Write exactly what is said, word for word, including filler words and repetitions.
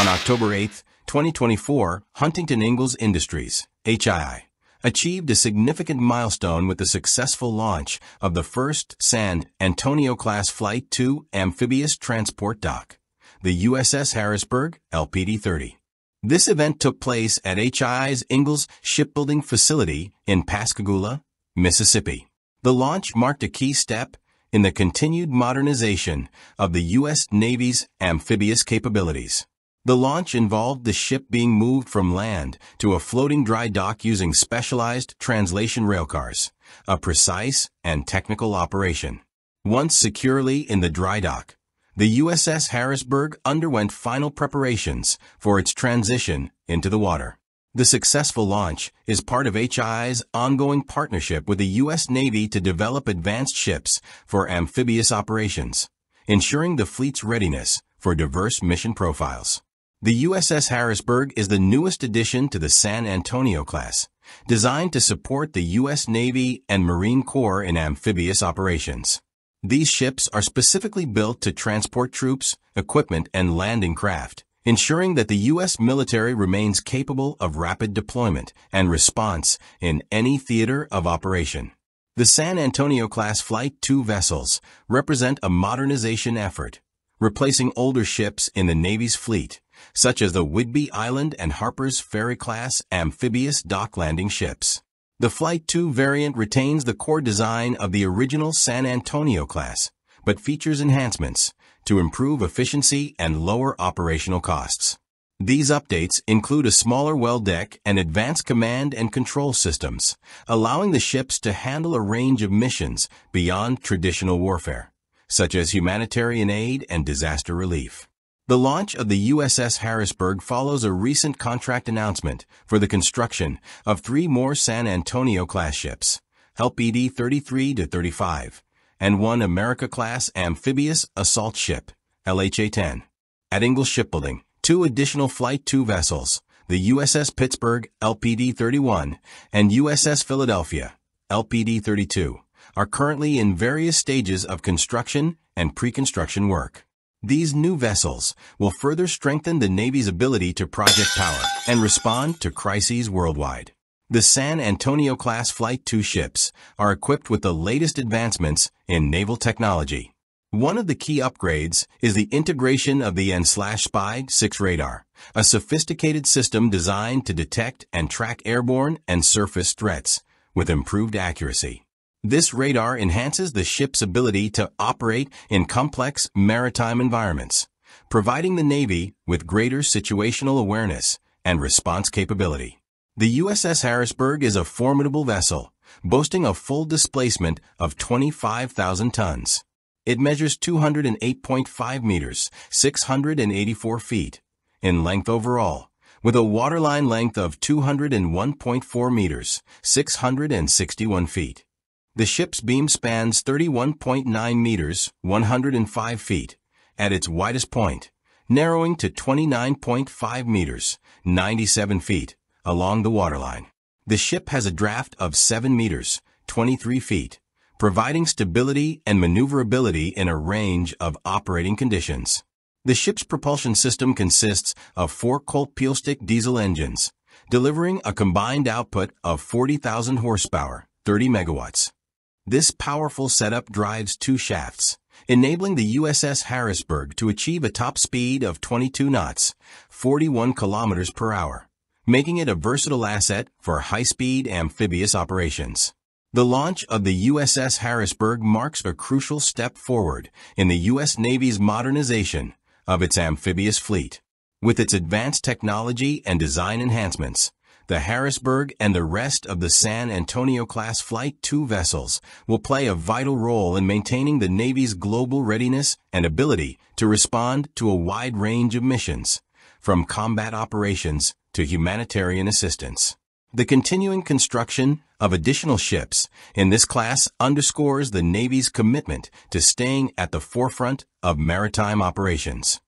On October eighth, twenty twenty-four, Huntington Ingalls Industries, H I I, achieved a significant milestone with the successful launch of the first San Antonio-class Flight two amphibious transport dock, the U S S Harrisburg, L P D thirty. This event took place at H I I's Ingalls Shipbuilding facility in Pascagoula, Mississippi. The launch marked a key step in the continued modernization of the U S Navy's amphibious capabilities. The launch involved the ship being moved from land to a floating dry dock using specialized translation railcars, a precise and technical operation. Once securely in the dry dock, the U S S Harrisburg underwent final preparations for its transition into the water. The successful launch is part of H I I's ongoing partnership with the U S Navy to develop advanced ships for amphibious operations, ensuring the fleet's readiness for diverse mission profiles. The U S S Harrisburg is the newest addition to the San Antonio class, designed to support the U S Navy and Marine Corps in amphibious operations. These ships are specifically built to transport troops, equipment, and landing craft, ensuring that the U S military remains capable of rapid deployment and response in any theater of operation. The San Antonio-class Flight two vessels represent a modernization effort, replacing older ships in the Navy's fleet, such as the Whidbey Island and Harper's Ferry-class amphibious dock landing ships. The Flight two variant retains the core design of the original San Antonio class, but features enhancements to improve efficiency and lower operational costs. These updates include a smaller well deck and advanced command and control systems, allowing the ships to handle a range of missions beyond traditional warfare, such as humanitarian aid and disaster relief. The launch of the U S S Harrisburg follows a recent contract announcement for the construction of three more San Antonio-class ships, L P D thirty-three to thirty-five, and one America-class amphibious assault ship, L H A ten. At Ingalls Shipbuilding, two additional Flight two vessels, the U S S Pittsburgh, L P D thirty-one, and U S S Philadelphia, L P D thirty-two, are currently in various stages of construction and pre-construction work. These new vessels will further strengthen the Navy's ability to project power and respond to crises worldwide. The San Antonio-class Flight two ships are equipped with the latest advancements in naval technology. One of the key upgrades is the integration of the A N S P Y six radar, a sophisticated system designed to detect and track airborne and surface threats with improved accuracy. This radar enhances the ship's ability to operate in complex maritime environments, providing the Navy with greater situational awareness and response capability. The U S S Harrisburg is a formidable vessel, boasting a full displacement of twenty-five thousand tons. It measures two hundred eight point five meters, six hundred eighty-four feet, in length overall, with a waterline length of two hundred one point four meters, six hundred sixty-one feet. The ship's beam spans thirty-one point nine meters, one hundred five feet, at its widest point, narrowing to twenty-nine point five meters, ninety-seven feet, along the waterline. The ship has a draft of seven meters, twenty-three feet, providing stability and maneuverability in a range of operating conditions. The ship's propulsion system consists of four Colt-Pielstick diesel engines, delivering a combined output of forty thousand horsepower, thirty megawatts. This powerful setup drives two shafts, enabling the U S S Harrisburg to achieve a top speed of twenty-two knots, forty-one kilometers per hour, making it a versatile asset for high-speed amphibious operations. The launch of the U S S Harrisburg marks a crucial step forward in the U S Navy's modernization of its amphibious fleet. With its advanced technology and design enhancements, the Harrisburg and the rest of the San Antonio-class Flight two vessels will play a vital role in maintaining the Navy's global readiness and ability to respond to a wide range of missions, from combat operations to humanitarian assistance. The continuing construction of additional ships in this class underscores the Navy's commitment to staying at the forefront of maritime operations.